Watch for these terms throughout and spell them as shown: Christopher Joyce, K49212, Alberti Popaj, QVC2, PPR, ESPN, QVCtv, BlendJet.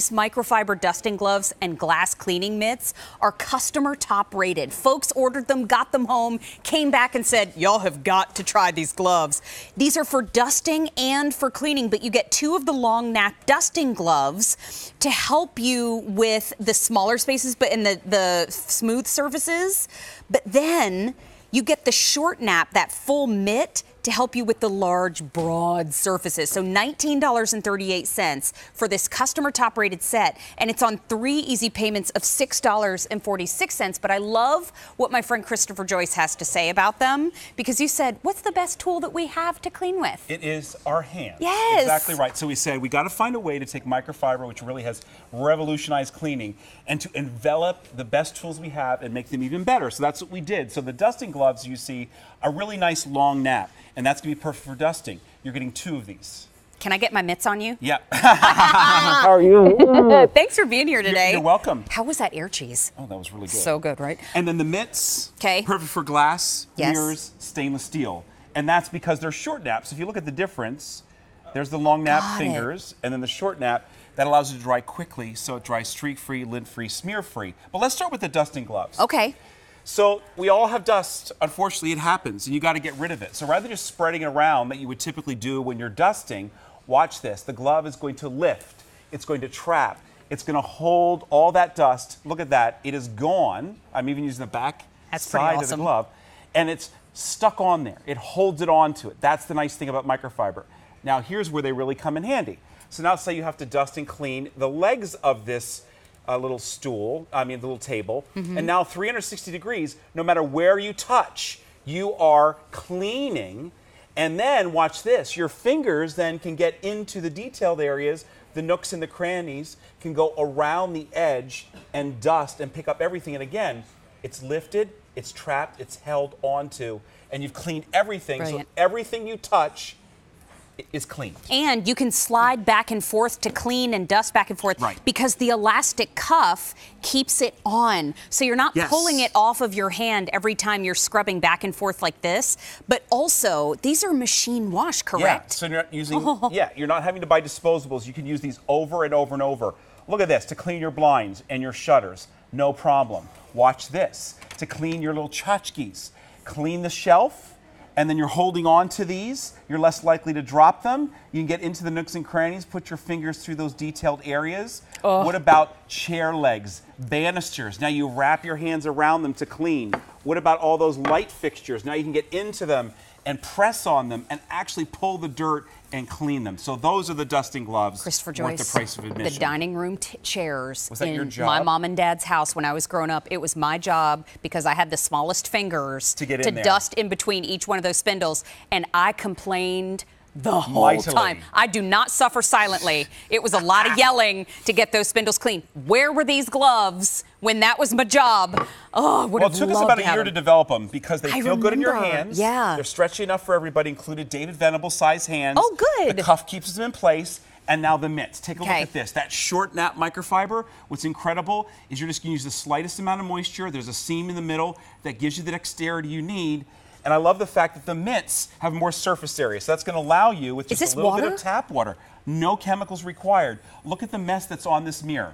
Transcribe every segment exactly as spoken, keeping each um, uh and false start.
Sharpies microfiber dusting gloves and glass cleaning mitts are customer top rated. Folks ordered them, got them home, came back and said, y'all have got to try these gloves. These are for dusting and for cleaning, but you get two of the long nap dusting gloves to help you with the smaller spaces, but in the, the smooth surfaces. But then you get the short nap, that full mitt, to help you with the large, broad surfaces. So nineteen dollars and thirty-eight cents for this customer top rated set, and it's on three easy payments of six dollars and forty-six cents. But I love what my friend Christopher Joyce has to say about them, because you said, what's the best tool that we have to clean with? It is our hands. Yes. Exactly right. So we said, we got to find a way to take microfiber, which really has revolutionized cleaning, and to envelop the best tools we have and make them even better. So that's what we did. So the dusting gloves you see are really nice long nap. And that's going to be perfect for dusting. You're getting two of these. Can I get my mitts on you? Yeah. How are you? Thanks for being here today. You're, you're welcome. How was that ear cheese? Oh, that was really good. So good, right? And then the mitts, okay, perfect for glass, yes, mirrors, stainless steel. And that's because they're short naps. If you look at the difference, there's the long nap Got fingers, it. and then the short nap. That allows you to dry quickly, so it dries streak-free, lint-free, smear-free. But let's start with the dusting gloves. Okay. So we all have dust. Unfortunately, it happens, and you got to get rid of it. So rather than just spreading it around that you would typically do when you're dusting, watch this. The glove is going to lift. It's going to trap. It's going to hold all that dust. Look at that. It is gone. I'm even using the back That's side awesome. of the glove. And it's stuck on there. It holds it onto it. That's the nice thing about microfiber. Now, here's where they really come in handy. So now say you have to dust and clean the legs of this A little stool, I mean, the little table. Mm-hmm. And now three hundred sixty degrees, no matter where you touch, you are cleaning. And then watch this, your fingers then can get into the detailed areas, the nooks and the crannies, can go around the edge and dust and pick up everything. And again, it's lifted, it's trapped, it's held onto, and you've cleaned everything. Brilliant. So everything you touch is clean. And you can slide back and forth to clean and dust back and forth, right, because the elastic cuff keeps it on. So you're not, yes, pulling it off of your hand every time you're scrubbing back and forth like this. But also, these are machine wash, correct? Yeah, so you're not using, oh. yeah, you're not having to buy disposables. You can use these over and over and over. Look at this, to clean your blinds and your shutters, no problem. Watch this, to clean your little tchotchkes, clean the shelf, and then you're holding on to these. You're less likely to drop them. You can get into the nooks and crannies, put your fingers through those detailed areas. Oh. What about chair legs, banisters? Now you wrap your hands around them to clean. What about all those light fixtures? Now you can get into them and press on them and actually pull the dirt and clean them. So those are the dusting gloves, Christopher Joyce, worth the price of admission. The dining room t chairs was that in your job? My mom and dad's house when I was growing up, it was my job, because I had the smallest fingers, to, get in to dust in between each one of those spindles, and I complained the whole Mightily. time. I do not suffer silently. It was a lot of yelling to get those spindles clean. Where were these gloves when that was my job? Oh, would have loved to have them. Well, it took us about a year to develop them, because they feel good in your hands. Yeah. They're stretchy enough for everybody, included David Venable's size hands. Oh, good. The cuff keeps them in place. And now the mitts. Take a okay. look at this. That short nap microfiber, what's incredible is you're just going to use the slightest amount of moisture. There's a seam in the middle that gives you the dexterity you need. And I love the fact that the mitts have more surface area. So that's going to allow you, with just a little water? bit of tap water, no chemicals required. Look at the mess that's on this mirror.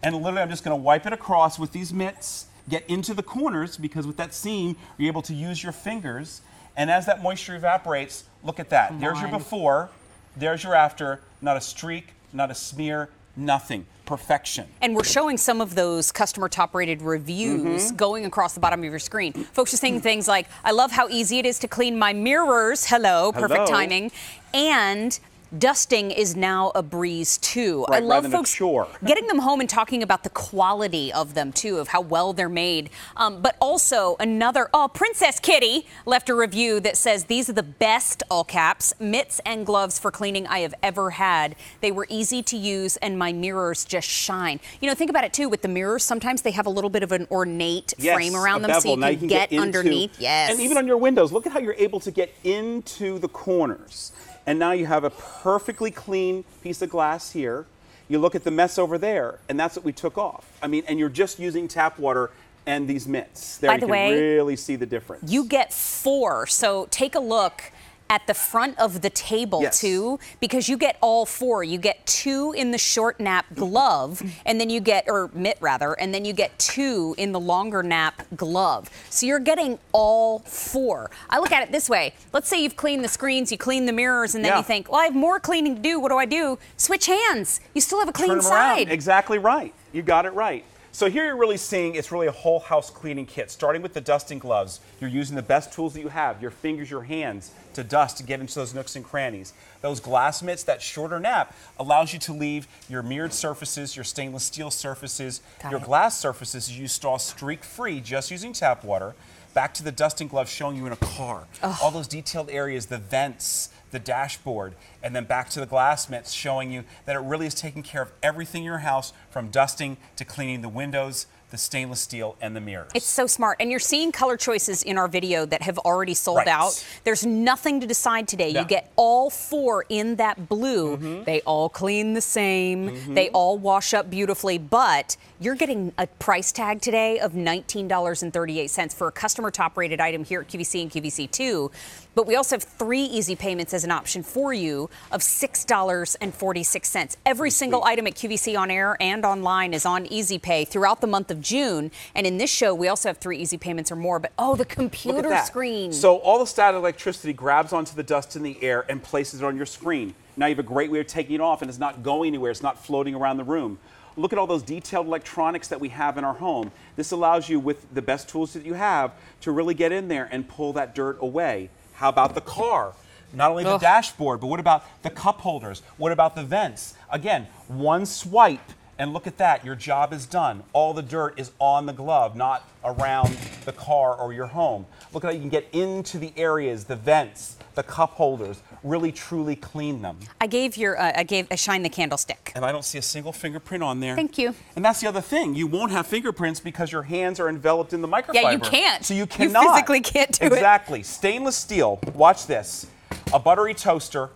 And literally, I'm just going to wipe it across with these mitts, get into the corners, because with that seam, you're able to use your fingers. And as that moisture evaporates, look at that. Come there's on. your before, there's your after. Not a streak, not a smear, nothing. Perfection. And we're showing some of those customer top rated reviews mm-hmm. going across the bottom of your screen. Folks are saying things like, I love how easy it is to clean my mirrors. Hello, Hello. perfect timing. And dusting is now a breeze too. Right, I love folks getting them home and talking about the quality of them too, of how well they're made. Um, but also another, oh, Princess Kitty left a review that says, these are the best, all caps, mitts and gloves for cleaning I have ever had. They were easy to use and my mirrors just shine. You know, think about it too, with the mirrors, sometimes they have a little bit of an ornate yes, frame around them bevel. so you can, you can get, get underneath. Yes. And even on your windows, look at how you're able to get into the corners. And now you have a perfectly clean piece of glass here. You look at the mess over there, and that's what we took off. I mean, and you're just using tap water and these mitts. There you can really see the difference. You get four, so take a look at the front of the table, yes. too, because you get all four. You get two in the short nap glove, and then you get, or mitt rather, and then you get two in the longer nap glove. So you're getting all four. I look at it this way. Let's say you've cleaned the screens, you clean the mirrors, and then yeah. you think, well, I have more cleaning to do. What do I do? Switch hands. You still have a clean Turn them side. Around. Exactly right. You got it right. So here you're really seeing it's really a whole house cleaning kit, starting with the dusting gloves. You're using the best tools that you have, your fingers, your hands, to dust, to get into those nooks and crannies. Those glass mitts, that shorter nap, allows you to leave your mirrored surfaces, your stainless steel surfaces, Got your it. glass surfaces you install streak-free just using tap water. Back to the dusting glove showing you in a car. Ugh. All those detailed areas, the vents, the dashboard, and then back to the glass mitts showing you that it really is taking care of everything in your house, from dusting to cleaning the windows, the stainless steel, and the mirrors. It's so smart. And you're seeing color choices in our video that have already sold right. out. There's nothing to decide today. No. You get all four in that blue. Mm-hmm. They all clean the same. Mm-hmm. They all wash up beautifully. But you're getting a price tag today of nineteen dollars and thirty-eight cents for a customer top-rated item here at Q V C and Q V C two. But we also have three easy payments as an option for you of six dollars and forty-six cents. Every single item at Q V C on air and online is on Easy Pay throughout the month of June. And in this show, we also have three easy payments or more. But oh, the computer screen. So all the static electricity grabs onto the dust in the air and places it on your screen. Now you have a great way of taking it off, and it's not going anywhere. It's not floating around the room. Look at all those detailed electronics that we have in our home. This allows you, with the best tools that you have, to really get in there and pull that dirt away. How about the car? Not only the Ugh. dashboard, but what about the cup holders? What about the vents? Again, one swipe, and look at that. Your job is done. All the dirt is on the glove, not around the car or your home. Look at how you can get into the areas, the vents, the cup holders, really truly clean them. I gave your, uh, I gave, I shine the candlestick. And I don't see a single fingerprint on there. Thank you. And that's the other thing. You won't have fingerprints because your hands are enveloped in the microfiber. Yeah, you can't. So you cannot. You physically can't do it. Exactly. Stainless steel. Watch this. A buttery toaster.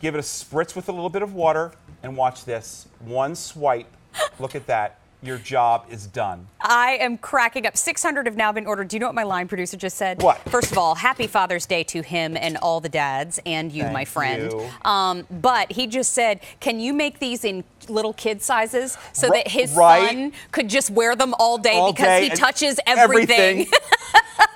Give it a spritz with a little bit of water. And watch this. One swipe. Look at that. Your job is done. I am cracking up. six hundred have now been ordered. Do you know what my line producer just said? What? First of all, happy Father's Day to him and all the dads and you, Thank my friend. You. Um, but he just said, can you make these in little kid sizes so R that his right? son could just wear them all day all because day he touches everything? everything.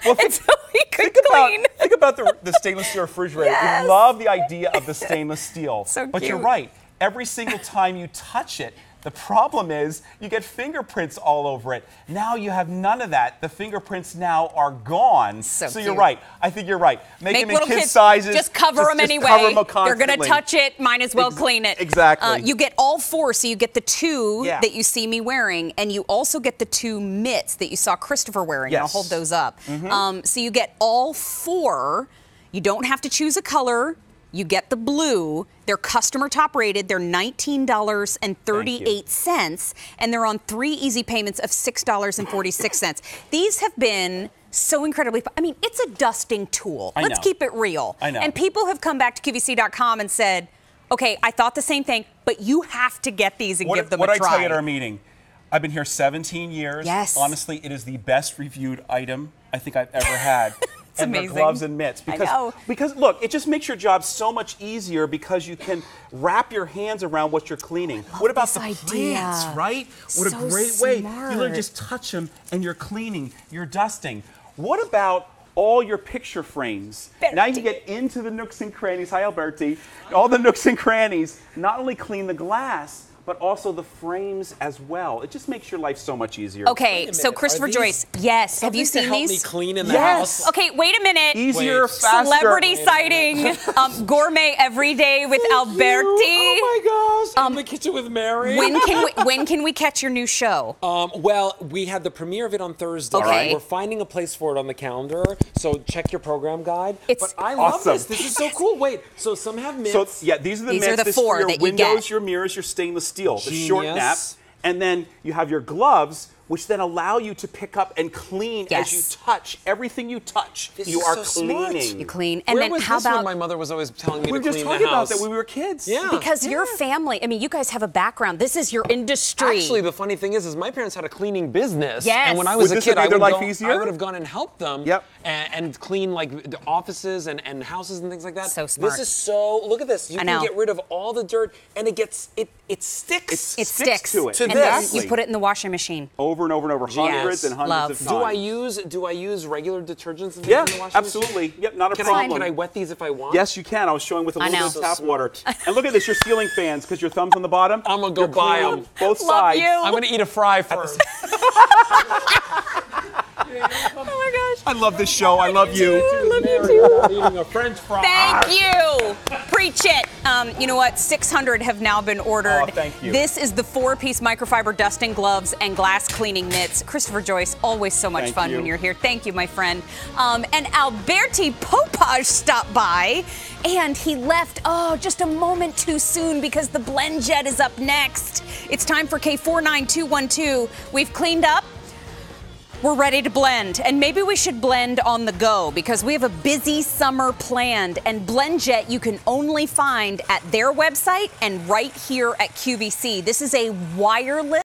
Well, think, so he could think clean. About, think about the, the stainless steel refrigerator. Yes. We love the idea of the stainless steel. So but cute. You're right. Every single time you touch it, the problem is you get fingerprints all over it. Now you have none of that. The fingerprints now are gone. So, so you're right. I think you're right. Make, Make them in kid kids, sizes. Just cover just, them just anyway. Cover them You're going to touch it. Might as well Ex clean it. Exactly. Uh, you get all four, so you get the two yeah. that you see me wearing, and you also get the two mitts that you saw Christopher wearing. Yes. And I'll hold those up. Mm-hmm. um, so you get all four. You don't have to choose a color. You get the blue. They're customer top rated. They're nineteen dollars and thirty-eight cents, and they're on three easy payments of six dollars and forty-six cents. These have been so incredibly, I mean, it's a dusting tool. I Let's know. keep it real. I know. And people have come back to Q V C dot com and said, okay, I thought the same thing, but you have to get these and what, give them what a I try. What I tell you at our meeting, I've been here seventeen years. Yes. Honestly, it is the best reviewed item I think I've ever had. It's and amazing. Their gloves and mitts. Because, I know. Because, look, it just makes your job so much easier because you can wrap your hands around what you're cleaning. What about the idea. plants, right? What so a great smart. way. You literally just touch them and you're cleaning, you're dusting. What about all your picture frames? Bertie. Now you can get into the nooks and crannies. Hi, Alberti. All the nooks and crannies. Not only clean the glass, but also the frames as well. It just makes your life so much easier. Okay, so Christopher Joyce, yes. Have you seen these? Help me clean in the yes. house. Okay, wait a minute. Easier, wait. faster. Celebrity sighting, um, gourmet every day with Thank Alberti. You. Oh my gosh, um, in the kitchen with Mary. When can we, when can we catch your new show? Um, well, we had the premiere of it on Thursday. Okay. We're finding a place for it on the calendar, so check your program guide. It's but I love awesome. this. This is so cool. Wait, so some have mitts. So yeah, these are the these mitts. These are the four this, your that windows, you get. Your mirrors, your stainless steel, Genius. the short nap, and then you have your gloves, which then allow you to pick up and clean yes. as you touch. Everything you touch, this you are so cleaning. Smart. You clean. And Where then was how this about when my mother was always telling me we to clean the house? We were just talking about that when we were kids. Yeah. Because yeah. your family, I mean, you guys have a background. This is your industry. Actually, the funny thing is, is my parents had a cleaning business. Yes. And when I was would a kid, I would, life go, I would have gone and helped them yep. and, and clean like the offices and, and houses and things like that. So smart. This is so, look at this. You I can know. get rid of all the dirt and it gets, it, it sticks. It sticks, it sticks to it. To and this. You put it in the washing machine. Over and over and over, hundreds yes, and hundreds love. of times. Do I use do I use regular detergents in the yeah, washing absolutely. machine? Yep, not a can problem. I, can I wet these if I want? Yes, you can. I was showing with a little bit of so tap smart. water. And look at this, your ceiling fans, because your thumb's on the bottom. I'm gonna go buy them. Both love sides. You. I'm gonna eat a fry first. Oh my gosh! I love this show. I love you. I love you too. Eating a French fry. Thank you. Preach it. Um, you know what? six hundred have now been ordered. Oh, thank you. This is the four-piece microfiber dusting gloves and glass cleaning mitts. Christopher Joyce, always so much thank fun you. when you're here. Thank you, my friend. Um, and Alberti Popaj stopped by, and he left. Oh, just a moment too soon because the BlendJet is up next. It's time for K four nine two one two. We've cleaned up. We're ready to blend, and maybe we should blend on the go because we have a busy summer planned, and BlendJet you can only find at their website and right here at Q V C. This is a wireless